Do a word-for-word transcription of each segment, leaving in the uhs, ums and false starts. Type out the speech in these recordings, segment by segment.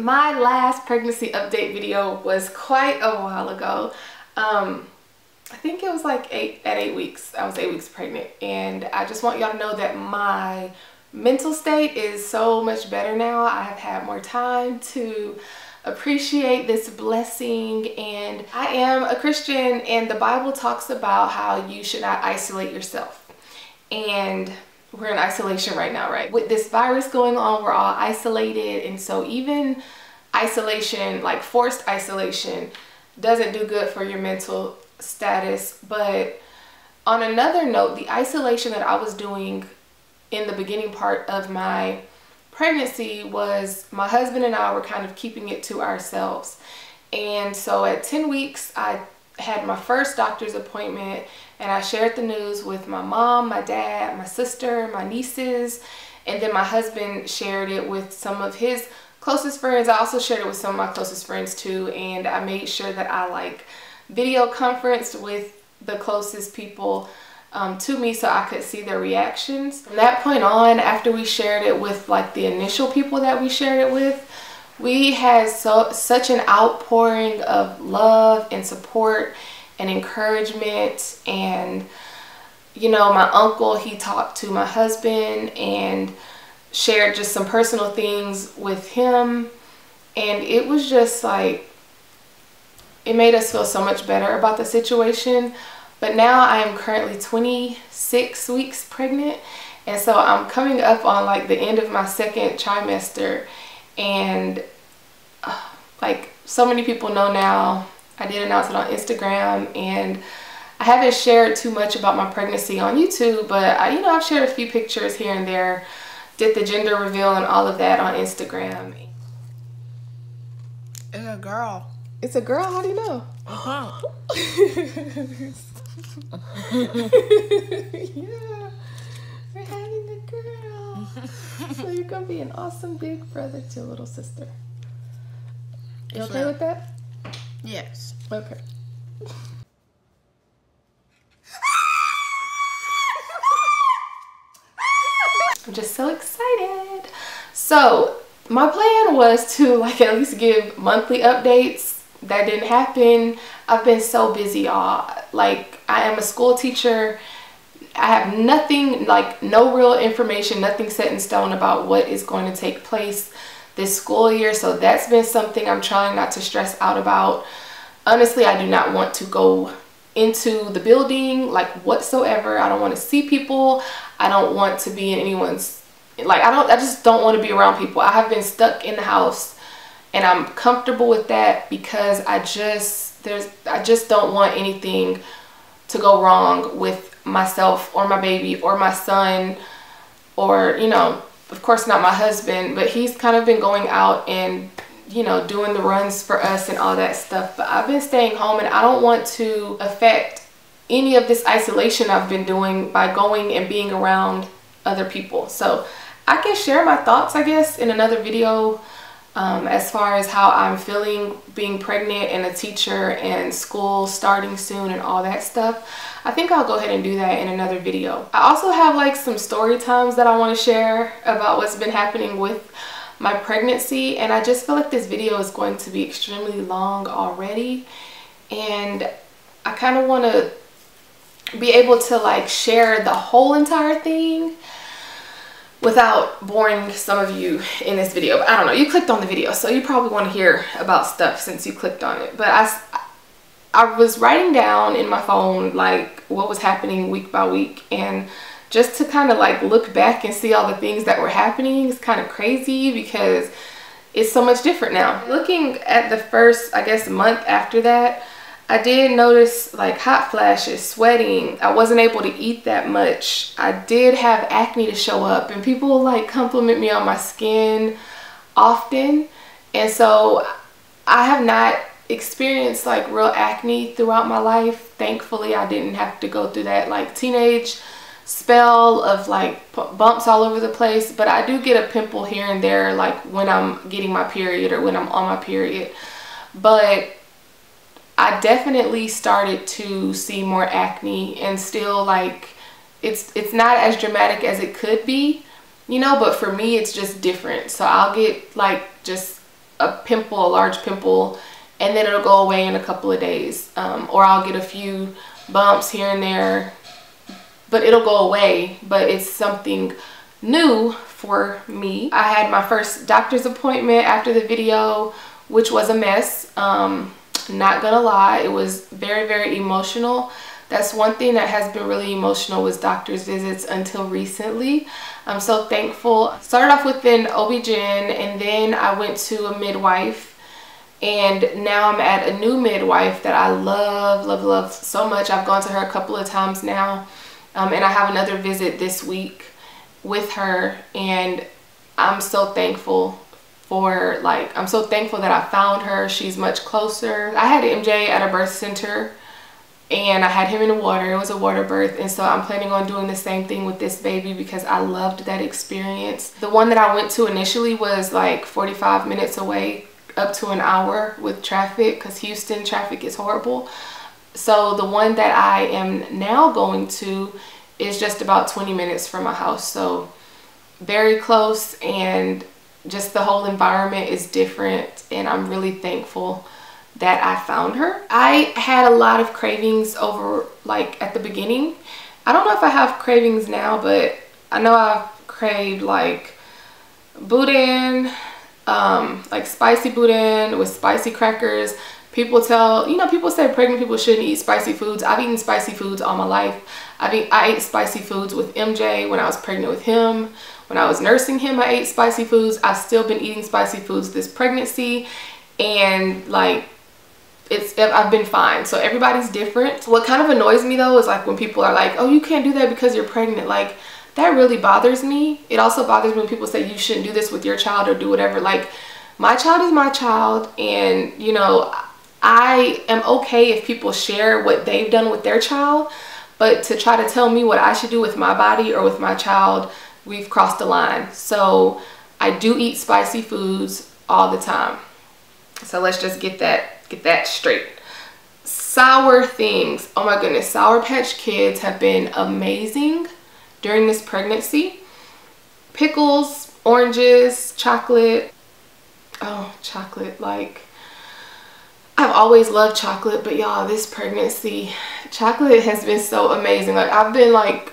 my last pregnancy update video was quite a while ago. Um, I think it was like eight at eight weeks. I was eight weeks pregnant, and I just want y'all to know that my mental state is so much better now. I have had more time to appreciate this blessing, and I am a Christian, and the Bible talks about how you should not isolate yourself. And we're in isolation right now, right? With this virus going on, we're all isolated, and so even isolation, like forced isolation, doesn't do good for your mental status. But on another note, the isolation that I was doing in the beginning part of my pregnancy was my husband and I were kind of keeping it to ourselves. And so at ten weeks, I had my first doctor's appointment, and I shared the news with my mom, my dad, my sister, my nieces, and then my husband shared it with some of his closest friends. I also shared it with some of my closest friends too, and I made sure that I like video conferenced with the closest people Um, to me so I could see their reactions. From that point on, after we shared it with like the initial people that we shared it with, we had so such an outpouring of love and support and encouragement. And you know, my uncle, he talked to my husband and shared just some personal things with him, and it was just like, it made us feel so much better about the situation. But now I am currently twenty-six weeks pregnant, and so I'm coming up on like the end of my second trimester, and uh, like so many people know now, I did announce it on Instagram, and I haven't shared too much about my pregnancy on YouTube, but I, you know, I've shared a few pictures here and there, did the gender reveal and all of that on Instagram. It's a girl. It's a girl? How do you know? Uh-huh. Yeah, we're having a girl. So you're gonna be an awesome big brother to your little sister. You okay sure. with that? Yes. Okay. I'm just so excited. So my plan was to like at least give monthly updates. That didn't happen. I've been so busy, y'all. Like, I am a school teacher. I have nothing, like no real information, nothing set in stone about what is going to take place this school year. So that's been something I'm trying not to stress out about. Honestly, I do not want to go into the building like whatsoever. I don't want to see people. I don't want to be in anyone's, like I don't, I just don't want to be around people. I have been stuck in the house, and I'm comfortable with that because I just, there's, I just don't want anything to go wrong with myself or my baby or my son, or, you know, of course not my husband, but he's kind of been going out and, you know, doing the runs for us and all that stuff. But I've been staying home, and I don't want to affect any of this isolation I've been doing by going and being around other people. So I can share my thoughts, I guess, in another video. Um, as far as how I'm feeling being pregnant and a teacher and school starting soon and all that stuff, I think I'll go ahead and do that in another video. I also have like some story times that I want to share about what's been happening with my pregnancy, and I just feel like this video is going to be extremely long already, and I kind of want to be able to like share the whole entire thing without boring some of you in this video. But I don't know, you clicked on the video, so you probably want to hear about stuff since you clicked on it. But I, I was writing down in my phone like what was happening week by week, and just to kind of like look back and see all the things that were happening is kind of crazy because it's so much different now. Looking at the first, I guess, month after that, I did notice like hot flashes, sweating. I wasn't able to eat that much. I did have acne to show up, and people like compliment me on my skin often. And so I have not experienced like real acne throughout my life. Thankfully, I didn't have to go through that like teenage spell of like bumps all over the place. But I do get a pimple here and there like when I'm getting my period or when I'm on my period. But I definitely started to see more acne, and still like it's it's not as dramatic as it could be, you know, but for me it's just different. So I'll get like just a pimple, a large pimple, and then it'll go away in a couple of days. Um, or I'll get a few bumps here and there, but it'll go away. But it's something new for me. I had my first doctor's appointment after the video, which was a mess. Um, not gonna lie, it was very, very emotional. That's one thing that has been really emotional, was doctor's visits until recently. I'm so thankful. Started off with an O B G Y N, and then I went to a midwife, and now I'm at a new midwife that I love, love, love so much. I've gone to her a couple of times now, um, and I have another visit this week with her, and I'm so thankful for, like, I'm so thankful that I found her. She's much closer. I had M J at a birth center, and I had him in the water. It was a water birth, and so I'm planning on doing the same thing with this baby because I loved that experience. The one that I went to initially was like forty-five minutes away, up to an hour with traffic, because Houston traffic is horrible. So the one that I am now going to is just about twenty minutes from my house, so very close, and just the whole environment is different, and I'm really thankful that I found her. I had a lot of cravings over, like, at the beginning. I don't know if I have cravings now, but I know I've craved like boudin, um, like spicy boudin with spicy crackers. People tell, you know, people say pregnant people shouldn't eat spicy foods. I've eaten spicy foods all my life. I mean, I ate spicy foods with M J when I was pregnant with him. When I was nursing him, I ate spicy foods. I've still been eating spicy foods this pregnancy, and like, it's, I've been fine. So everybody's different. What kind of annoys me though is like when people are like, oh, you can't do that because you're pregnant. Like, that really bothers me. It also bothers me when people say you shouldn't do this with your child or do whatever. Like, my child is my child, and you know, I am okay if people share what they've done with their child, but to try to tell me what I should do with my body or with my child, we've crossed the line. So I do eat spicy foods all the time. So let's just get that get that straight. Sour things. Oh my goodness. Sour Patch Kids have been amazing during this pregnancy. Pickles, oranges, chocolate. Oh, chocolate. Like, I've always loved chocolate, but y'all, this pregnancy, chocolate has been so amazing. Like, I've been like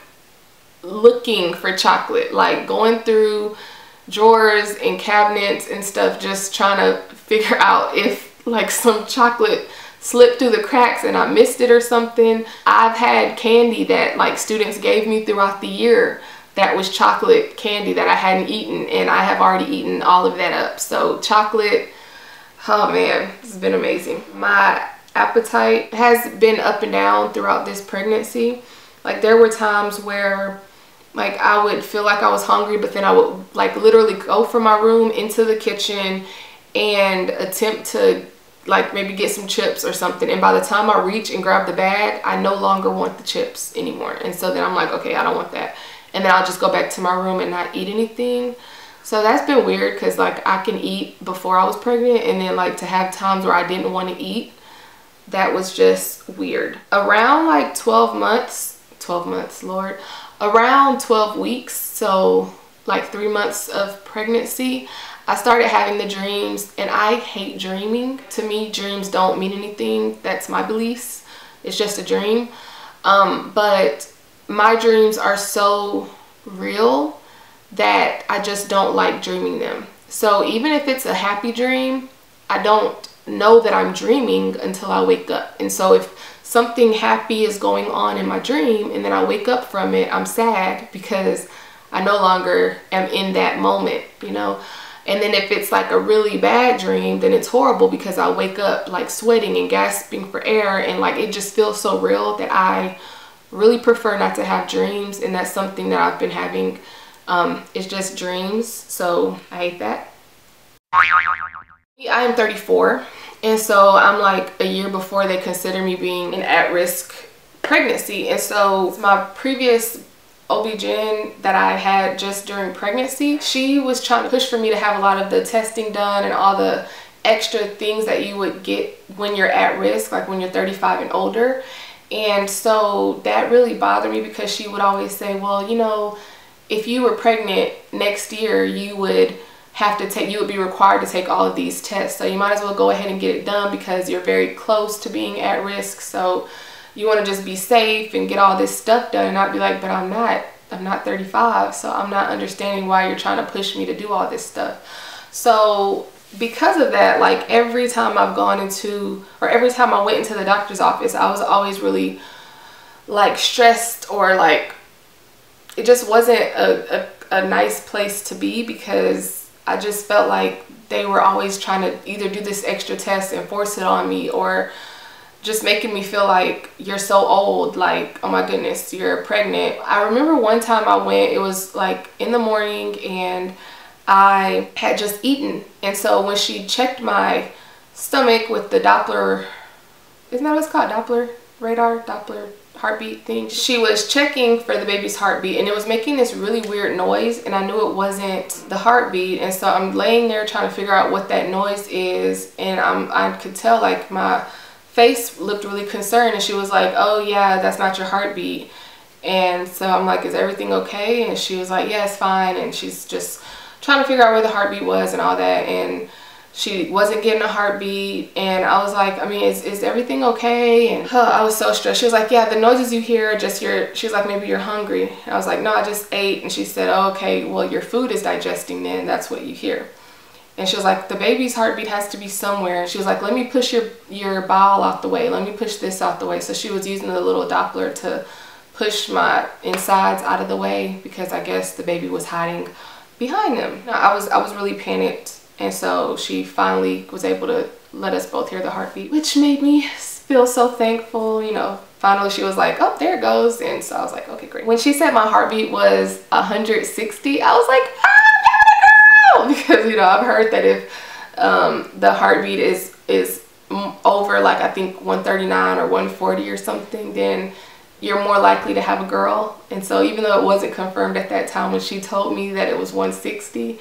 looking for chocolate, like going through drawers and cabinets and stuff, just trying to figure out if like some chocolate slipped through the cracks and I missed it or something. I've had candy that like students gave me throughout the year that was chocolate candy that I hadn't eaten, and I have already eaten all of that up. So chocolate, oh man, it's been amazing. My appetite has been up and down throughout this pregnancy. Like, there were times where like I would feel like I was hungry, but then I would like literally go from my room into the kitchen and attempt to like maybe get some chips or something, and by the time I reach and grab the bag, I no longer want the chips anymore, and so then I'm like, okay, I don't want that, and then I'll just go back to my room and not eat anything. So that's been weird, because like I can eat before I was pregnant, and then like to have times where I didn't want to eat, that was just weird. Around like twelve months twelve months, Lord, around twelve weeks, so like three months of pregnancy, I started having the dreams, and I hate dreaming. To me, dreams don't mean anything. That's my beliefs. It's just a dream. Um, but my dreams are so real that I just don't like dreaming them. So even if it's a happy dream, I don't know that I'm dreaming until I wake up. And so if something happy is going on in my dream and then I wake up from it, I'm sad because I no longer am in that moment, you know? And then if it's like a really bad dream, then it's horrible because I wake up like sweating and gasping for air, and like it just feels so real that I really prefer not to have dreams, and that's something that I've been having. Um, it's just dreams, so I hate that. I am thirty-four, and so I'm like a year before they consider me being an at-risk pregnancy, and so my previous O B G Y N that I had just during pregnancy, she was trying to push for me to have a lot of the testing done and all the extra things that you would get when you're at risk, like when you're thirty-five and older. And so that really bothered me, because she would always say, well, you know, if you were pregnant next year, you would have to take, you would be required to take all of these tests. So you might as well go ahead and get it done because you're very close to being at risk. So you want to just be safe and get all this stuff done and not be like, but I'm not, I'm not thirty-five. So I'm not understanding why you're trying to push me to do all this stuff. So because of that, like every time I've gone into, or every time I went into the doctor's office, I was always really like stressed, or like, it just wasn't a, a, a nice place to be, because I just felt like they were always trying to either do this extra test and force it on me, or just making me feel like you're so old, like, oh my goodness, you're pregnant. I remember one time I went, it was like in the morning and I had just eaten. And so when she checked my stomach with the Doppler, isn't that what it's called? Doppler radar, Doppler heartbeat thing. She was checking for the baby's heartbeat and it was making this really weird noise, and I knew it wasn't the heartbeat. And so I'm laying there trying to figure out what that noise is, and I'm, I could tell like my face looked really concerned, and she was like, oh yeah, that's not your heartbeat. And so I'm like, is everything okay? And she was like, yeah, it's fine. And she's just trying to figure out where the heartbeat was and all that, and she wasn't getting a heartbeat. And I was like, I mean, is, is everything okay? And huh, I was so stressed. She was like, yeah, the noises you hear are just your, she was like, maybe you're hungry. And I was like, no, I just ate. And she said, oh, okay, well, your food is digesting then, that's what you hear. And she was like, the baby's heartbeat has to be somewhere. She was like, let me push your, your bowel out the way. Let me push this out the way. So she was using the little Doppler to push my insides out of the way, because I guess the baby was hiding behind them. I was, I was really panicked. And so she finally was able to let us both hear the heartbeat, which made me feel so thankful. You know, finally she was like, oh, there it goes. And so I was like, okay, great. When she said my heartbeat was one hundred sixty, I was like, ah, I'm having a girl! Because, you know, I've heard that if um, the heartbeat is, is over, like I think one thirty-nine or one forty or something, then you're more likely to have a girl. And so even though it wasn't confirmed at that time, when she told me that it was one sixty,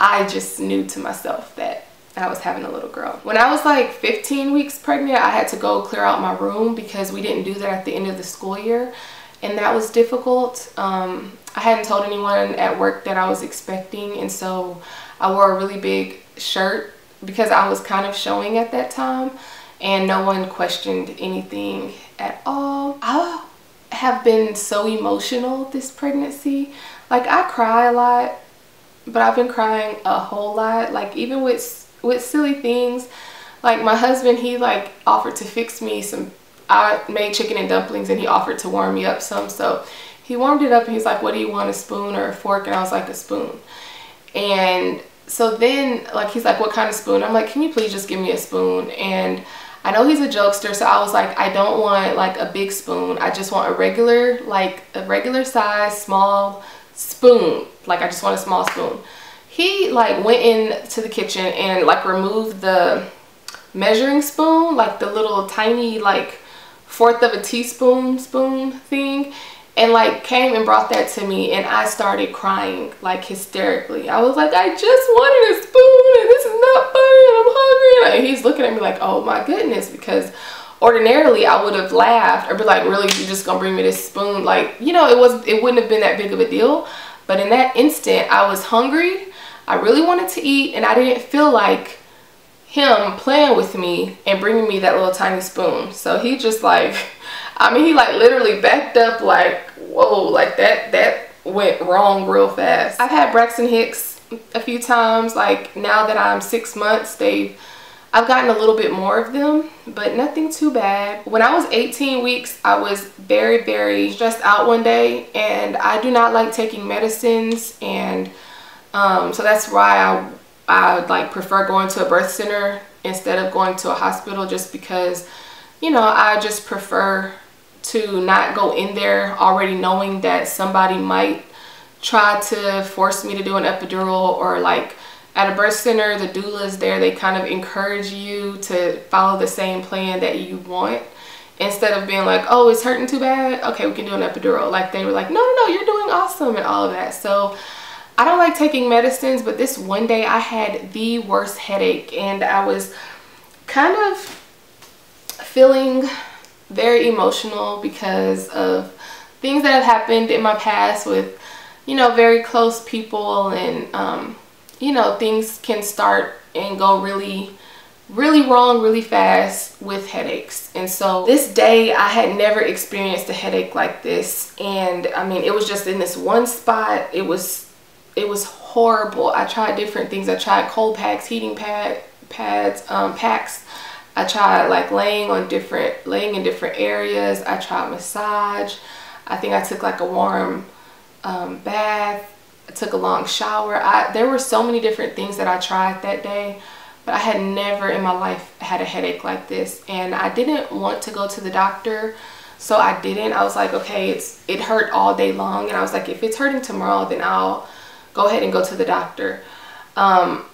I just knew to myself that I was having a little girl. When I was like fifteen weeks pregnant, I had to go clear out my room because we didn't do that at the end of the school year. And that was difficult. Um, I hadn't told anyone at work that I was expecting. And so I wore a really big shirt because I was kind of showing at that time, and no one questioned anything at all. I have been so emotional this pregnancy. Like I cry a lot, but I've been crying a whole lot. Like even with with silly things, like my husband, he like offered to fix me some, I made chicken and dumplings and he offered to warm me up some. So he warmed it up and he's like, what do you want, a spoon or a fork? And I was like, a spoon. And so then like, he's like, what kind of spoon? I'm like, can you please just give me a spoon? And I know he's a jokester, so I was like, I don't want like a big spoon. I just want a regular, like a regular size, small spoon. Like I just want a small spoon. He like went into the kitchen and like removed the measuring spoon, like the little tiny like fourth of a teaspoon spoon thing, and like came and brought that to me, and I started crying like hysterically. I was like, I just wanted a spoon and this is not funny and I'm hungry. And he's looking at me like, oh my goodness, because ordinarily I would have laughed or be like, really, you're just gonna bring me this spoon? Like, you know, it was, it wouldn't have been that big of a deal. But in that instant, I was hungry, I really wanted to eat, and I didn't feel like him playing with me and bringing me that little tiny spoon. So he just like, I mean, he like literally backed up like, whoa, like that, that went wrong real fast. I've had Braxton Hicks a few times. Like now that I'm six months, they've, I've gotten a little bit more of them, but nothing too bad. When I was eighteen weeks, I was very, very stressed out one day, and I do not like taking medicines, and um, so that's why I, I would like prefer going to a birth center instead of going to a hospital, just because, you know, I just prefer to not go in there already knowing that somebody might try to force me to do an epidural, or like at a birth center, the doulas there, they kind of encourage you to follow the same plan that you want, instead of being like, oh, it's hurting too bad, okay, we can do an epidural. Like they were like, no, no, no, you're doing awesome and all of that. So I don't like taking medicines, but this one day I had the worst headache, and I was kind of feeling very emotional because of things that have happened in my past with, you know, very close people, and um you know, things can start and go really, really wrong really fast with headaches. And so this day I had never experienced a headache like this. And I mean, it was just in this one spot. It was, it was horrible. I tried different things. I tried cold packs, heating pad, pads, um, packs. I tried like laying on different, laying in different areas. I tried massage. I think I took like a warm um, bath. I took a long shower. I, there were so many different things that I tried that day, but I had never in my life had a headache like this. And I didn't want to go to the doctor, so I didn't. I was like, okay, it's it hurt all day long. And I was like, if it's hurting tomorrow, then I'll go ahead and go to the doctor. Um,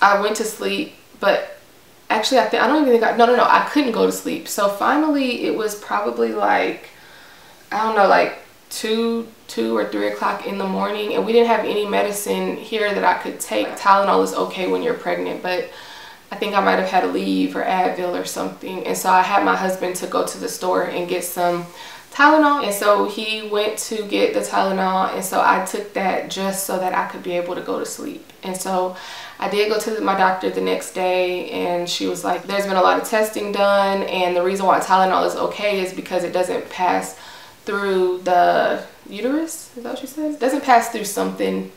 I went to sleep, but actually, I think I don't even think I, no, no, no, I couldn't go to sleep. So finally, it was probably like, I don't know, like two, two or three o'clock in the morning, and we didn't have any medicine here that I could take. Like, Tylenol is okay when you're pregnant, but I think I might have had Aleve or Advil or something. And so I had my husband to go to the store and get some Tylenol. And so he went to get the Tylenol, and so I took that just so that I could be able to go to sleep. And so I did go to my doctor the next day, and she was like, there's been a lot of testing done, and the reason why Tylenol is okay is because it doesn't pass through the uterus. Is that what she says? It doesn't pass through something,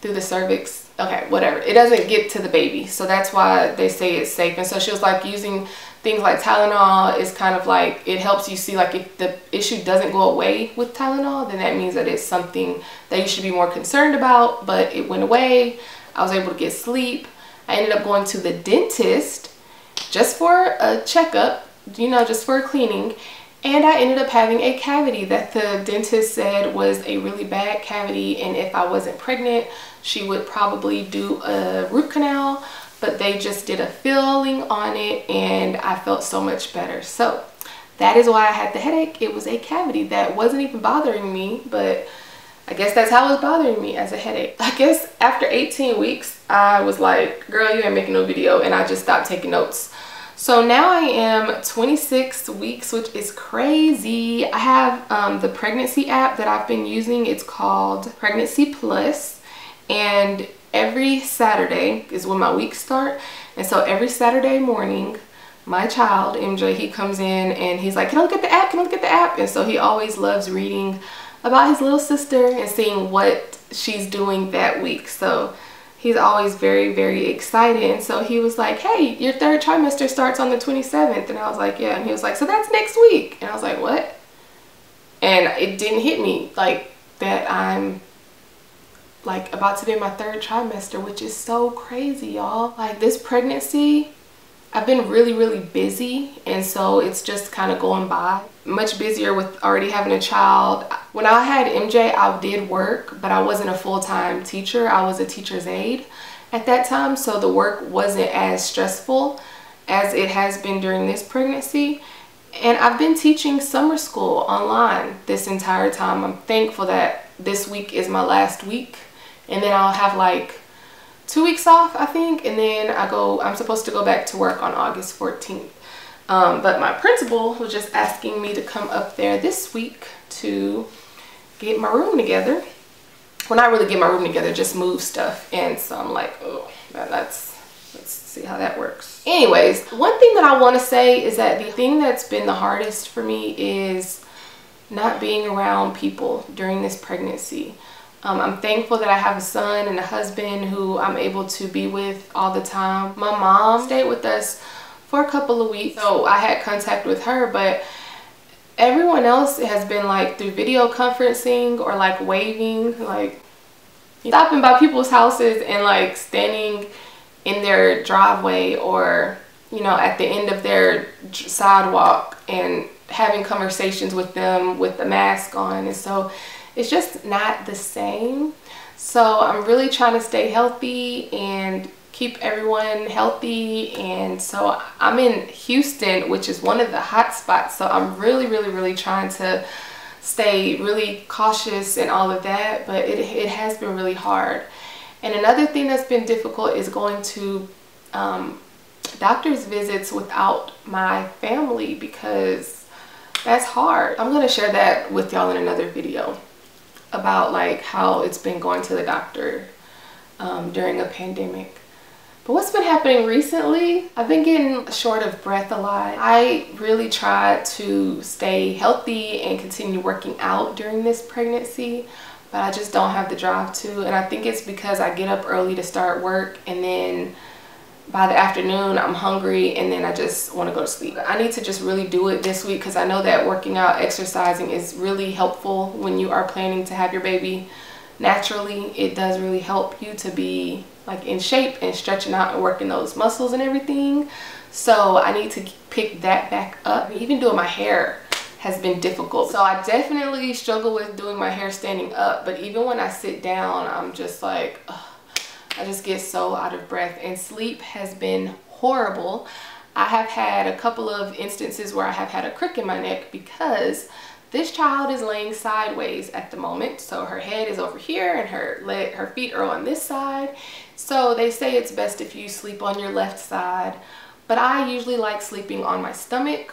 through the cervix. Okay, whatever. It doesn't get to the baby, so that's why they say it's safe. And so she was like, using things like Tylenol is kind of like, it helps you see, like, if the issue doesn't go away with Tylenol, then that means that it's something that you should be more concerned about. But it went away. I was able to get sleep. I ended up going to the dentist just for a checkup, you know, just for a cleaning. And I ended up having a cavity that the dentist said was a really bad cavity. And if I wasn't pregnant, she would probably do a root canal. But they just did a filling on it, and I felt so much better. So that is why I had the headache. It was a cavity that wasn't even bothering me, but I guess that's how it was bothering me, as a headache. I guess after eighteen weeks, I was like, girl, you ain't making no video, and I just stopped taking notes. So now I am twenty-six weeks, which is crazy. I have um, the pregnancy app that I've been using. It's called Pregnancy Plus, and every Saturday is when my weeks start. And so every Saturday morning, my child, M J, he comes in and he's like, can I look at the app? Can I look at the app? And so he always loves reading about his little sister and seeing what she's doing that week. So he's always very, very excited. And so he was like, hey, your third trimester starts on the twenty-seventh. And I was like, yeah. And he was like, so that's next week. And I was like, what? And it didn't hit me like that I'm like about to be in my third trimester, which is so crazy, y'all. Like, this pregnancy, I've been really, really busy, and so it's just kind of going by. Much busier with already having a child. When I had M J, I did work, but I wasn't a full-time teacher. I was a teacher's aide at that time, so the work wasn't as stressful as it has been during this pregnancy. And I've been teaching summer school online this entire time. I'm thankful that this week is my last week, and then I'll have like two weeks off, I think, and then I go, I'm supposed to go back to work on August fourteenth. Um, but my principal was just asking me to come up there this week to get my room together. Well, not really get my room together, just move stuff. And so I'm like, oh, that's, let's see how that works. Anyways, one thing that I want to say is that the thing that's been the hardest for me is not being around people during this pregnancy. Um, I'm thankful that I have a son and a husband who I'm able to be with all the time. My mom stayed with us for a couple of weeks, so I had contact with her, but everyone else has been like through video conferencing or like waving, like stopping by people's houses and like standing in their driveway or, you know, at the end of their sidewalk and having conversations with them with the mask on. And so it's just not the same. So I'm really trying to stay healthy and keep everyone healthy. And so I'm in Houston, which is one of the hot spots. So I'm really, really, really trying to stay really cautious and all of that. But it, it has been really hard. And another thing that's been difficult is going to um, doctor's visits without my family, because that's hard. I'm going to share that with y'all in another video about like how it's been going to the doctor um, during a pandemic. But what's been happening recently, I've been getting short of breath a lot. I really tried to stay healthy and continue working out during this pregnancy, but I just don't have the drive to. And I think it's because I get up early to start work, and then by the afternoon I'm hungry, and then I just want to go to sleep. I need to just really do it this week, because I know that working out, exercising is really helpful when you are planning to have your baby. Naturally, it does really help you to be like in shape and stretching out and working those muscles and everything. So I need to pick that back up. Even doing my hair has been difficult. So I definitely struggle with doing my hair standing up, but even when I sit down, I'm just like, ugh, I just get so out of breath. And sleep has been horrible. I have had a couple of instances where I have had a crick in my neck because this child is laying sideways at the moment. So her head is over here and her leg, her feet are on this side. So they say it's best if you sleep on your left side, but I usually like sleeping on my stomach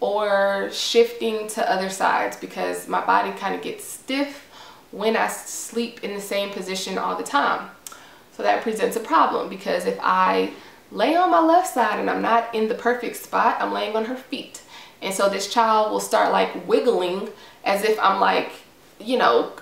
or shifting to other sides because my body kind of gets stiff when I sleep in the same position all the time. So that presents a problem because if I lay on my left side and I'm not in the perfect spot, I'm laying on her feet. And so this child will start like wiggling as if I'm like, you know,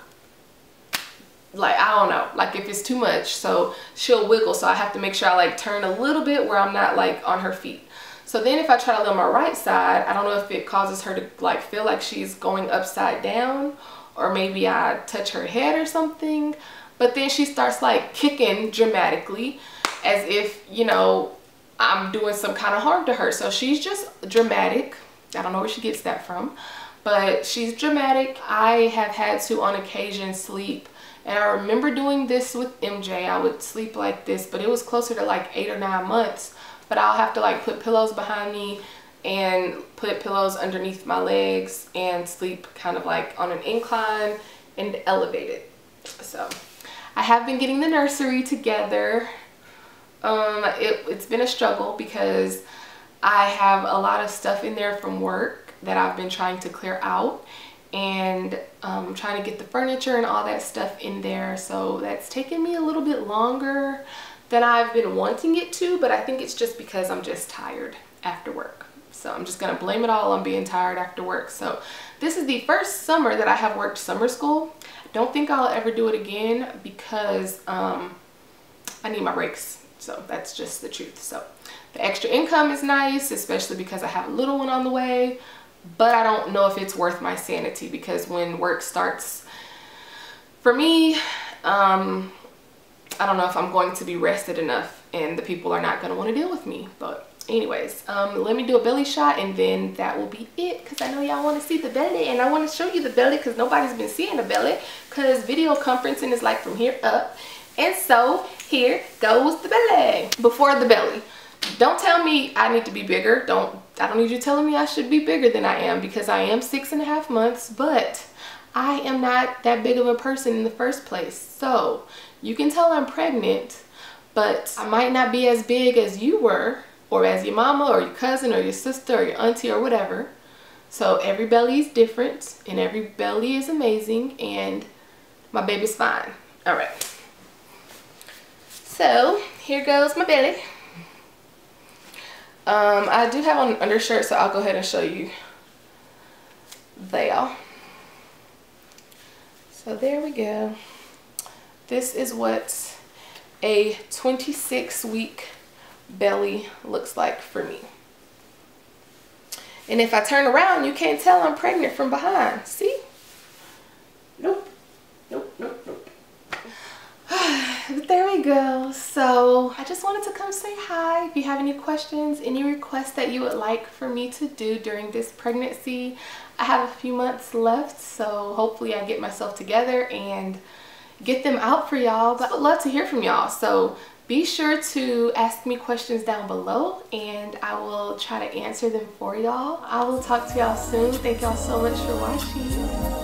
like, I don't know, like if it's too much, so she'll wiggle. So I have to make sure I like turn a little bit where I'm not like on her feet. So then if I try to lay on my right side, I don't know if it causes her to like feel like she's going upside down, or maybe I touch her head or something. But then she starts like kicking dramatically as if, you know, I'm doing some kind of harm to her. So she's just dramatic. I don't know where she gets that from, but she's dramatic. I have had to on occasion sleep, and I remember doing this with M J. I would sleep like this, but it was closer to like eight or nine months, but I'll have to like put pillows behind me and put pillows underneath my legs and sleep kind of like on an incline and elevated. So I have been getting the nursery together. Um, it, it's been a struggle because I have a lot of stuff in there from work that I've been trying to clear out, and um, trying to get the furniture and all that stuff in there. So that's taken me a little bit longer than I've been wanting it to, but I think it's just because I'm just tired after work. So I'm just going to blame it all on being tired after work. So this is the first summer that I have worked summer school. I don't think I'll ever do it again because um, I need my breaks. So that's just the truth. So the extra income is nice, especially because I have a little one on the way, but I don't know if it's worth my sanity because when work starts for me, um, I don't know if I'm going to be rested enough, and the people are not going to want to deal with me. But anyways, um, let me do a belly shot and then that will be it, because I know y'all want to see the belly and I want to show you the belly because nobody's been seeing the belly because video conferencing is like from here up. And so here goes the belly. Before the belly, don't tell me I need to be bigger. Don't, I don't need you telling me I should be bigger than I am, because I am six and a half months, but I am not that big of a person in the first place. So you can tell I'm pregnant, but I might not be as big as you were, or as your mama or your cousin or your sister or your auntie or whatever. So every belly is different and every belly is amazing, and my baby's fine. All right. So here goes my belly. Um, I do have on an undershirt, so I'll go ahead and show you there. So there we go. This is what a twenty-six week belly looks like for me. And if I turn around, you can't tell I'm pregnant from behind. See? Nope. Nope, nope, nope. But there we go. So I just wanted to come say hi. If you have any questions, any requests that you would like for me to do during this pregnancy, I have a few months left, so hopefully I get myself together and get them out for y'all. But I would love to hear from y'all, so be sure to ask me questions down below and I will try to answer them for y'all. I will talk to y'all soon. Thank y'all so much for watching.